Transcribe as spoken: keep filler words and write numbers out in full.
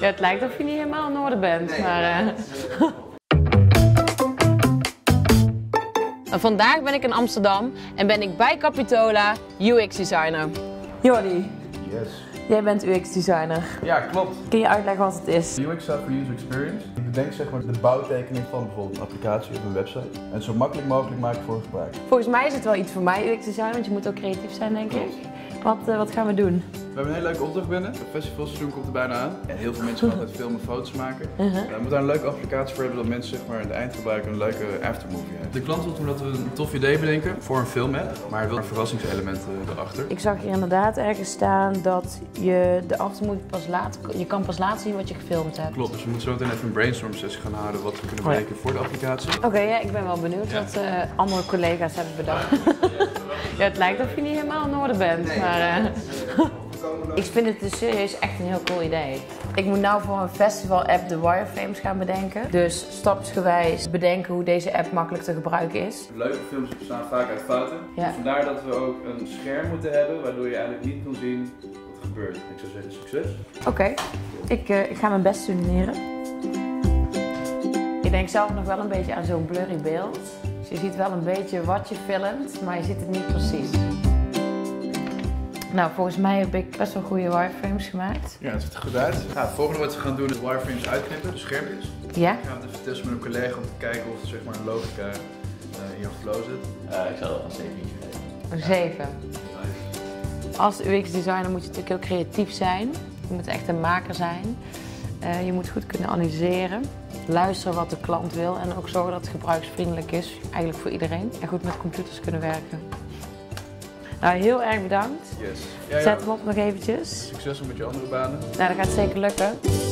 Ja, het lijkt of je niet helemaal in Noorden bent, nee, maar... Uh... Vandaag ben ik in Amsterdam en ben ik bij Capitola U X designer. Jordi, yes. Jij bent U X designer. Ja, klopt. Kun je uitleggen wat het is? U X staat voor User Experience. Ik bedenk zeg maar de bouwtekening van bijvoorbeeld een applicatie of een website. En het zo makkelijk mogelijk maken voor gebruik. Volgens mij is het wel iets voor mij, U X design, want je moet ook creatief zijn, denk ik. Wat, uh, wat gaan we doen? We hebben een hele leuke opdracht binnen. Het festivalseizoen komt er bijna aan. En heel veel mensen gaan altijd filmen en foto's maken. Uh -huh. We moeten daar een leuke applicatie voor hebben dat mensen zeg maar, in de eindgebruiker een leuke aftermovie hebben. De klant wil toen dat we een tof idee bedenken voor een film, maar hij wil een verrassingselement erachter. Ik zag hier inderdaad ergens staan dat je de aftermovie pas laat, je kan pas laat zien wat je gefilmd hebt. Klopt, dus we moeten zo meteen even een brainstorm sessie gaan houden wat we kunnen bedenken voor de applicatie. Oké, okay, ja, ik ben wel benieuwd ja. wat uh, andere collega's hebben bedacht. Ja, het lijkt of je niet helemaal in Noorden bent, nee, maar... Uh... Ik vind het dus serieus echt een heel cool idee. Ik moet nou voor een festival-app de wireframes gaan bedenken. Dus stapsgewijs bedenken hoe deze app makkelijk te gebruiken is. Leuke films bestaan vaak uit fouten. Ja. Dus vandaar dat we ook een scherm moeten hebben waardoor je eigenlijk niet kan zien wat er gebeurt. Ik zou zeggen succes. Oké, okay. ik, uh, ik ga mijn best studeren. Ik denk zelf nog wel een beetje aan zo'n blurry beeld. Dus je ziet wel een beetje wat je filmt, maar je ziet het niet precies. Nou, volgens mij heb ik best wel goede wireframes gemaakt. Ja, het ziet er goed uit. Nou, het volgende wat we gaan doen is wireframes uitknippen, dus schermpjes. Ja. Ik ga het even testen met een collega om te kijken of er zeg maar een logica uh, in je flow zit. Uh, ik zou wel een zeven geven. Een zeven? Ja. Als U X designer moet je natuurlijk heel creatief zijn. Je moet echt een maker zijn. Uh, je moet goed kunnen analyseren. Luisteren wat de klant wil en ook zorgen dat het gebruiksvriendelijk is. Eigenlijk voor iedereen. En goed met computers kunnen werken. Nou, heel erg bedankt. Yes. Ja, ja. Zet hem op nog eventjes. Succes met je andere banen. Nou, dat gaat zeker lukken.